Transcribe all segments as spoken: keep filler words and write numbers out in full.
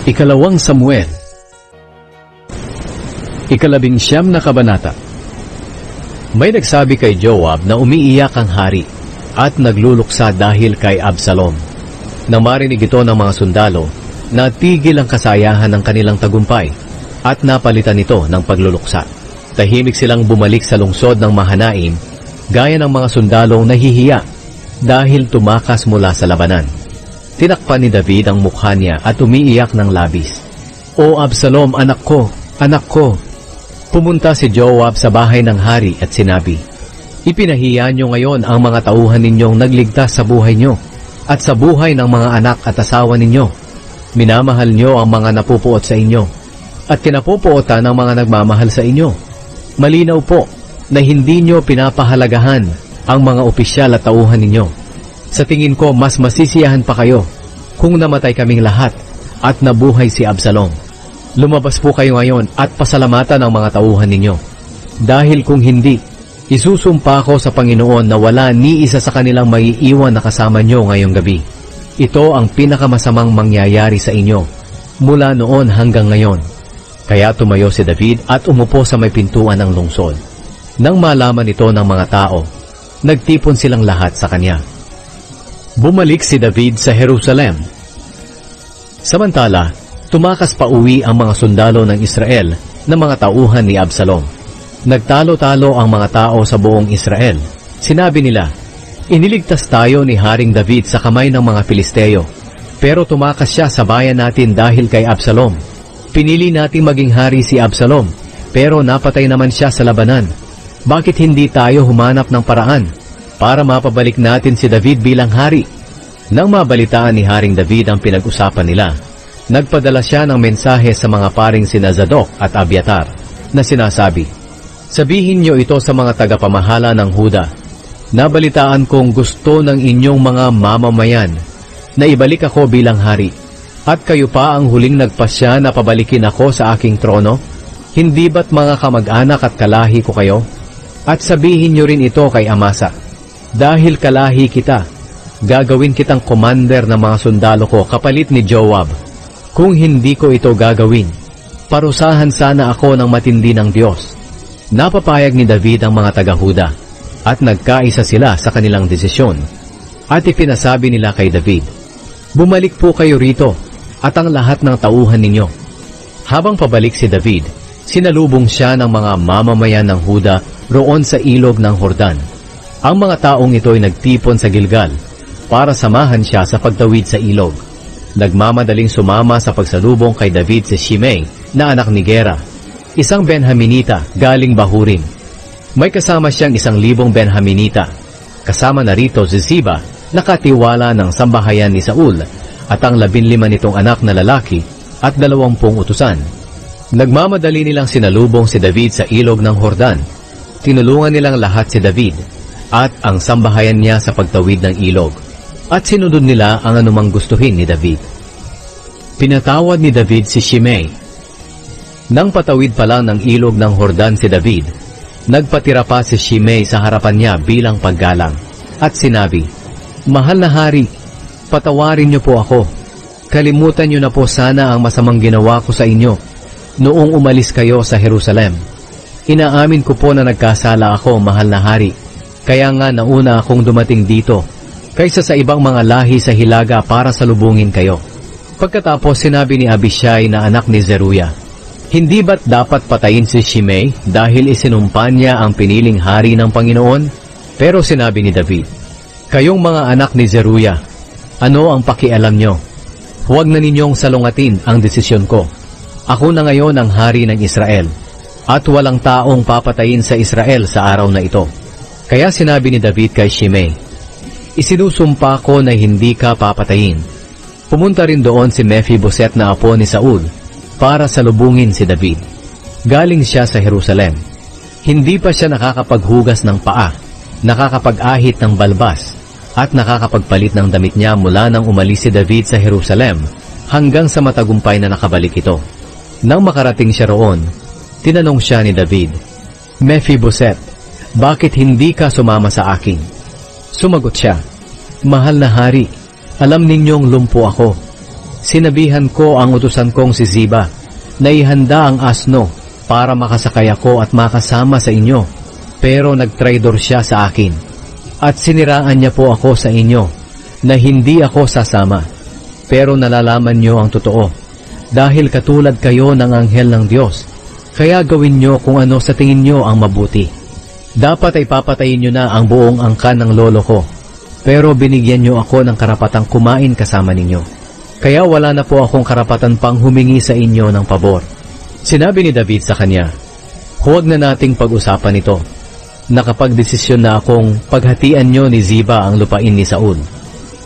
Ikalawang Samuel, Ikalabing siyam na kabanata. May nagsabi kay Joab na umiiyak ang hari at nagluluksa dahil kay Absalom. Nang marinig ito ng mga sundalo, natigil ang kasayahan ng kanilang tagumpay at napalitan nito ng pagluluksa. Tahimik silang bumalik sa lungsod ng Mahanaim gaya ng mga sundalong nahihiya dahil tumakas mula sa labanan. Tinakpan ni David ang mukha niya at umiiyak ng labis. O Absalom, anak ko, anak ko. Pumunta si Joab sa bahay ng hari at sinabi, "Ipinahiya niyo ngayon ang mga tauhan ninyong nagligtas sa buhay niyo at sa buhay ng mga anak at asawa ninyo. Minamahal niyo ang mga napupuot sa inyo at kinapupuotan ang mga nagmamahal sa inyo. Malinaw po na hindi niyo pinapahalagahan ang mga opisyal at tauhan ninyo. Sa tingin ko, mas masisiyahan pa kayo kung namatay kaming lahat at nabuhay si Absalom. Lumabas po kayo ngayon at pasalamatan ang mga tauhan ninyo. Dahil kung hindi, isusumpa ko sa Panginoon na wala ni isa sa kanilang maiiwan na kasama nyo ngayong gabi. Ito ang pinakamasamang mangyayari sa inyo mula noon hanggang ngayon." Kaya tumayo si David at umupo sa may pintuan ng lungsod. Nang malaman ito ng mga tao, nagtipon silang lahat sa kanya. Bumalik si David sa Jerusalem. Samantala, tumakas pa uwi ang mga sundalo ng Israel na mga tauhan ni Absalom. Nagtalo-talo ang mga tao sa buong Israel. Sinabi nila, "Iniligtas tayo ni Haring David sa kamay ng mga Filisteo, pero tumakas siya sa bayan natin dahil kay Absalom. Pinili nating maging hari si Absalom, pero napatay naman siya sa labanan. Bakit hindi tayo humanap ng paraan para mapabalik natin si David bilang hari?" Nang mabalitaan ni Haring David ang pinag-usapan nila, nagpadala siya ng mensahe sa mga paring sina Zadok at Abiatar na sinasabi, "Sabihin niyo ito sa mga tagapamahala ng Huda. Nabalitaan kong gusto ng inyong mga mamamayan na ibalik ako bilang hari. At kayo pa ang huling nagpasya na pabalikin ako sa aking trono? Hindi ba't mga kamag-anak at kalahi ko kayo? At sabihin niyo rin ito kay Amasa. Dahil kalahi kita, gagawin kitang commander ng mga sundalo ko kapalit ni Joab. Kung hindi ko ito gagawin, parusahan sana ako ng matindi ng Diyos." Napapayag ni David ang mga taga-Huda at nagkaisa sila sa kanilang desisyon. At ipinasabi nila kay David, "Bumalik po kayo rito at ang lahat ng tauhan ninyo." Habang pabalik si David, sinalubong siya ng mga mamamayan ng Huda roon sa ilog ng Jordan. Ang mga taong ito ay nagtipon sa Gilgal para samahan siya sa pagtawid sa ilog. Nagmamadaling sumama sa pagsalubong kay David si Shimei na anak ni Gera, isang Benhaminita galing Bahurim. May kasama siyang isang libong Benhaminita. Kasama na rito si Ziba, nakatiwala ng sambahayan ni Saul, at ang labinlima nitong anak na lalaki at dalawampung utusan. Nagmamadali nilang sinalubong si David sa ilog ng Jordan. Tinulungan nilang lahat si David at ang sambahayan niya sa pagtawid ng ilog, at sinunod nila ang anumang gustuhin ni David. Pinatawad ni David si Shimei. Nang patawid pa lang ng ilog ng Jordan si David, nagpatira pa si Shimei sa harapan niya bilang paggalang at sinabi, "Mahal na hari, patawarin niyo po ako. Kalimutan niyo na po sana ang masamang ginawa ko sa inyo noong umalis kayo sa Jerusalem. Inaamin ko po na nagkasala ako, mahal na hari, kaya nga nauna akong dumating dito kaysa sa ibang mga lahi sa Hilaga para salubungin kayo." Pagkatapos sinabi ni Abishay na anak ni Zeruya, "Hindi ba't dapat patayin si Shimei dahil isinumpa niya ang piniling hari ng Panginoon?" Pero sinabi ni David, "Kayong mga anak ni Zeruya, ano ang pakialam nyo? Huwag na ninyong salungatin ang desisyon ko. Ako na ngayon ang hari ng Israel, at walang taong papatayin sa Israel sa araw na ito." Kaya sinabi ni David kay Shimei, "Isinusumpa ko na hindi ka papatayin." Pumunta rin doon si Mephibosheth na apo ni Saul para salubungin si David. Galing siya sa Jerusalem. Hindi pa siya nakakapaghugas ng paa, nakakapag-ahit ng balbas, at nakakapagpalit ng damit niya mula nang umalis si David sa Jerusalem hanggang sa matagumpay na nakabalik ito. Nang makarating siya roon, tinanong siya ni David, "Mephibosheth, bakit hindi ka sumama sa akin?" Sumagot siya, "Mahal na hari, alam ninyong lumpo ako. sinabihan ko ang utusan kong si Ziba, na ihanda ang asno para makasakay ako at makasama sa inyo, pero nagtraidor siya sa akin, at siniraan niya po ako sa inyo, na hindi ako sasama. Pero nalalaman niyo ang totoo, dahil katulad kayo ng anghel ng Diyos, kaya gawin niyo kung ano sa tingin niyo ang mabuti. Dapat ay papatayin niyo na ang buong angkan ng lolo ko, pero binigyan niyo ako ng karapatang kumain kasama ninyo, kaya wala na po akong karapatan pang humingi sa inyo ng pabor. Sinabi ni David sa kanya, huwag na nating pag-usapan ito. Nakapagdesisyon na akong paghatian niyo ni Ziba ang lupain ni Saul.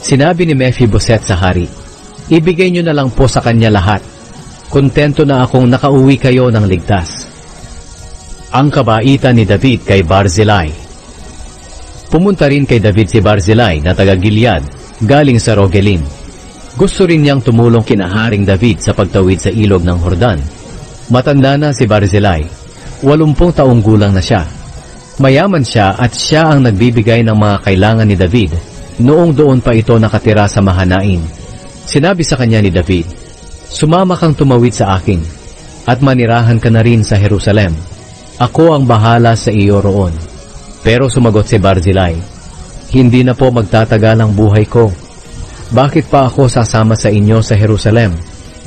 Sinabi ni Mephibosheth sa hari, ibigay niyo na lang po sa kanya lahat. Kontento na akong nakauwi kayo ng ligtas. Ang kabaitan ni David kay Barzilai. Pumunta rin kay David si Barzilai na taga Gilad, galing sa Rogelim. Gusto rin niyang tumulong kina Haring David sa pagtawid sa ilog ng Jordan. Matanda na si Barzilai, walumpung taong gulang na siya. Mayaman siya at siya ang nagbibigay ng mga kailangan ni David, noong doon pa ito nakatira sa Mahanaim. Sinabi sa kanya ni David, sumama kang tumawid sa akin, at manirahan ka na rin sa Jerusalem. Ako ang bahala sa iyo roon. Pero sumagot si Barzilai, hindi na po magtatagal ang buhay ko. Bakit pa ako sasama sa inyo sa Jerusalem?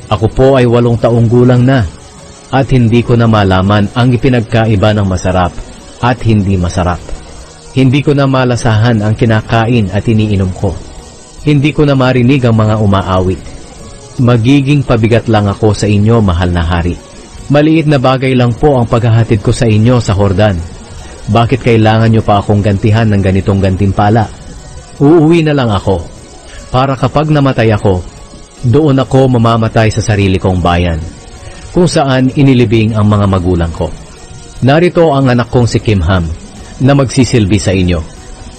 Ako po ay walong taong gulang na, at hindi ko na malaman ang ipinagkaiba ng masarap at hindi masarap. Hindi ko na malasahan ang kinakain at iniinom ko. Hindi ko na marinig ang mga umaawit. Magiging pabigat lang ako sa inyo, mahal na hari. Maliit na bagay lang po ang paghahatid ko sa inyo sa Jordan. Bakit kailangan niyo pa akong gantihan ng ganitong gantimpala? Uuwi na lang ako, para kapag namatay ako, doon ako mamamatay sa sarili kong bayan, kung saan inilibing ang mga magulang ko. Narito ang anak kong si Kimham, na magsisilbi sa inyo.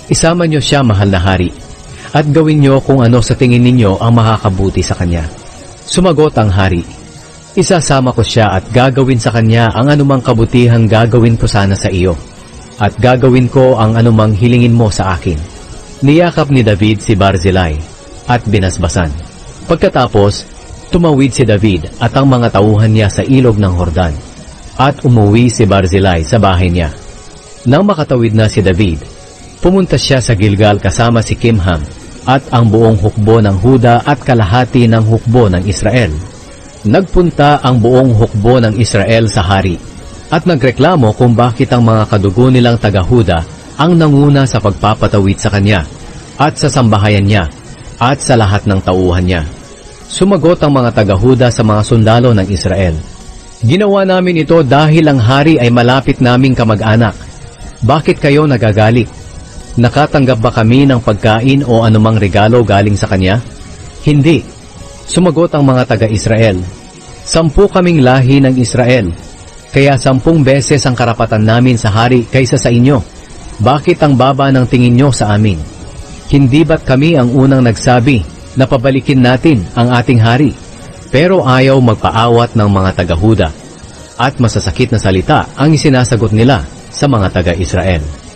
Isama niyo siya, mahal na hari, at gawin niyo kung ano sa tingin ninyo ang makakabuti sa kanya. Sumagot ang hari, isasama ko siya at gagawin sa kanya ang anumang kabutihang gagawin ko sana sa iyo, at gagawin ko ang anumang hilingin mo sa akin. Niyakap ni David si Barzilai, at binasbasan. Pagkatapos, tumawid si David at ang mga tauhan niya sa ilog ng Jordan, at umuwi si Barzilai sa bahay niya. Nang makatawid na si David, pumunta siya sa Gilgal kasama si Kimham at ang buong hukbo ng Huda at kalahati ng hukbo ng Israel. Nagpunta ang buong hukbo ng Israel sa hari, at nagreklamo kung bakit ang mga kadugo nilang taga-Huda ang nanguna sa pagpapatawid sa kanya at sa sambahayan niya at sa lahat ng tauhan niya. Sumagot ang mga taga-Huda sa mga sundalo ng Israel, ginawa namin ito dahil ang hari ay malapit naming kamag-anak. Bakit kayo nagagalit? Nakatanggap ba kami ng pagkain o anumang regalo galing sa kanya? Hindi. Sumagot ang mga taga-Israel, sampu kaming lahi ng Israel, kaya sampung beses ang karapatan namin sa hari kaysa sa inyo. Bakit ang baba ng tingin nyo sa amin? Hindi ba't kami ang unang nagsabi na pabalikin natin ang ating hari? Pero ayaw magpaawat ng mga taga-Huda, at masasakit na salita ang isinasagot nila sa mga taga-Israel.